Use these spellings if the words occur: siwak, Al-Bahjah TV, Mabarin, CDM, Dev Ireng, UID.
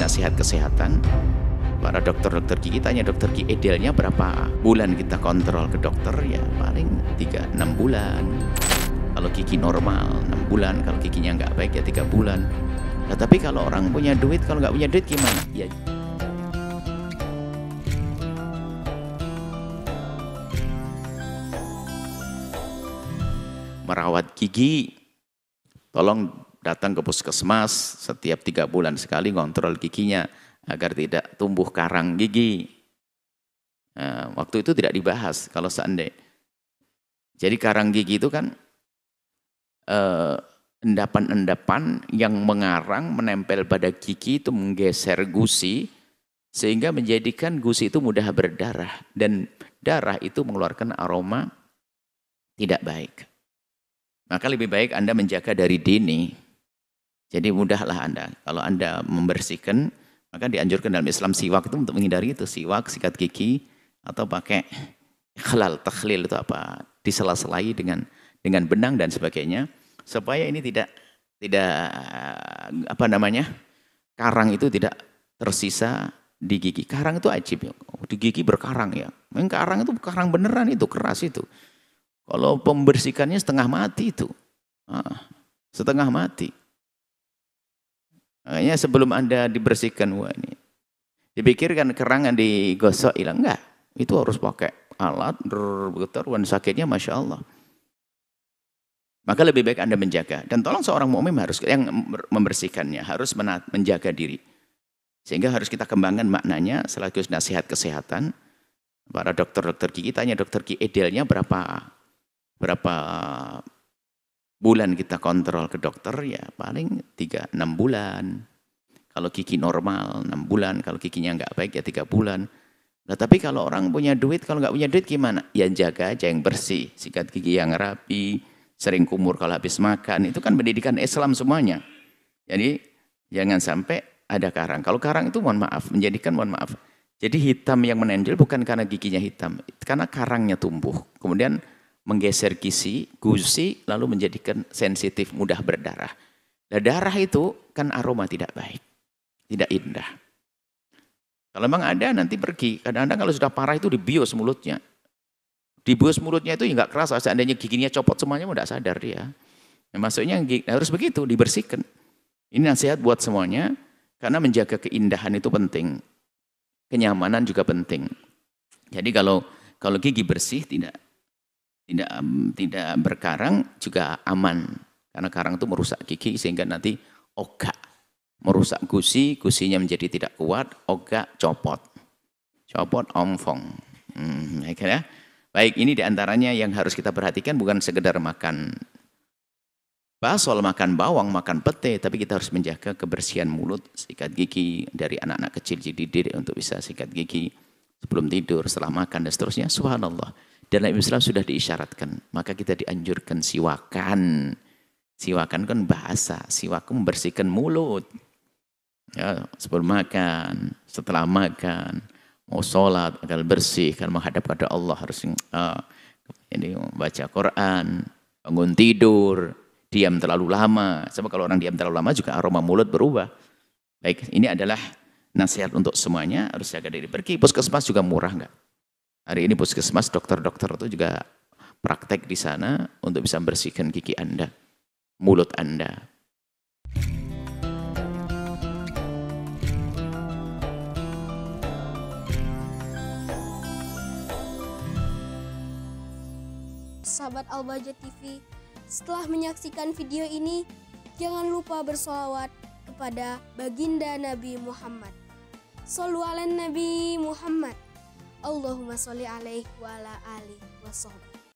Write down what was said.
nasihat kesehatan. Para dokter-dokter gigi, tanya dokter gigi idealnya berapa bulan kita kontrol ke dokter, ya paling 3-6 bulan. Kalau gigi normal 6 bulan, kalau giginya nggak baik ya 3 bulan. Nah, tapi kalau orang punya duit, kalau nggak punya duit gimana? Ya. Merawat gigi, tolong datang ke puskesmas setiap 3 bulan sekali kontrol giginya agar tidak tumbuh karang gigi. Nah, waktu itu tidak dibahas kalau seandainya. Jadi karang gigi itu kan endapan-endapan yang mengarang menempel pada gigi itu menggeser gusi sehingga menjadikan gusi itu mudah berdarah dan darah itu mengeluarkan aroma tidak baik. Maka lebih baik Anda menjaga dari dini. Jadi mudahlah Anda. Kalau Anda membersihkan, maka dianjurkan dalam Islam siwak itu untuk menghindari itu. Siwak, sikat gigi, atau pakai takhlil itu apa? Disela-selai dengan benang dan sebagainya. Supaya ini tidak karang itu tidak tersisa di gigi. Karang itu ajib ya. Di gigi berkarang ya. Memang karang itu karang beneran itu, keras itu. Kalau pembersihannya setengah mati itu, setengah mati. Makanya sebelum Anda dibersihkan, wah ini, dipikirkan kerangan digosok hilang, enggak. Itu harus pakai alat, dan sakitnya Masya Allah. Maka lebih baik Anda menjaga. Dan tolong seorang mu'min harus, yang membersihkannya harus menjaga diri. Sehingga harus kita kembangkan maknanya selaku nasihat kesehatan. Para dokter-dokter gigi, tanya dokter gigi idealnya berapa bulan kita kontrol ke dokter, ya paling 3-6 bulan. Kalau gigi normal 6 bulan, kalau giginya nggak baik ya 3 bulan. Nah, tapi kalau orang punya duit, kalau nggak punya duit gimana? Ya jaga aja yang bersih, sikat gigi yang rapi, sering kumur kalau habis makan. Itu kan pendidikan Islam semuanya. Jadi jangan sampai ada karang. Kalau karang itu mohon maaf. Jadi hitam yang menonjol bukan karena giginya hitam, karena karangnya tumbuh. Kemudian menggeser gusi, lalu menjadikan sensitif, mudah berdarah. Nah, darah itu kan aroma tidak baik, tidak indah. Kalau memang ada nanti pergi, kadang-kadang kalau sudah parah itu dibius mulutnya. Dibius mulutnya itu nggak kerasa, seandainya giginya copot semuanya udah sadar dia. Nah, maksudnya harus begitu, dibersihkan. Ini nasihat buat semuanya, karena menjaga keindahan itu penting. Kenyamanan juga penting. Jadi kalau gigi bersih tidak berkarang juga aman, karena karang itu merusak gigi sehingga nanti ogak, merusak gusinya menjadi tidak kuat, ogak, copot, omfong. Ya. Baik, ini diantaranya yang harus kita perhatikan, bukan sekedar makan basol, makan bawang, makan pete, tapi kita harus menjaga kebersihan mulut, sikat gigi dari anak-anak kecil, jadi diri untuk bisa sikat gigi sebelum tidur, setelah makan dan seterusnya. Subhanallah. Dalam Islam sudah diisyaratkan, maka kita dianjurkan siwakan. Siwakan kan bahasa, siwakan membersihkan mulut. Ya, sebelum makan, setelah makan, mau sholat agar bersih, kan menghadap kepada Allah harus ini baca Quran, bangun tidur, diam terlalu lama. Sebab kalau orang diam terlalu lama juga aroma mulut berubah. Baik, ini adalah nasihat untuk semuanya, harus jaga diri. Pergi puskesmas juga murah enggak? Hari ini puskesmas, dokter-dokter itu juga praktek di sana untuk bisa membersihkan gigi Anda, mulut Anda. Sahabat Al-Bahjah TV, setelah menyaksikan video ini, jangan lupa bersolawat kepada baginda Nabi Muhammad. Shollu ala Nabi Muhammad. Allahumma sholli alaihi wa ala alihi wa sahbihi.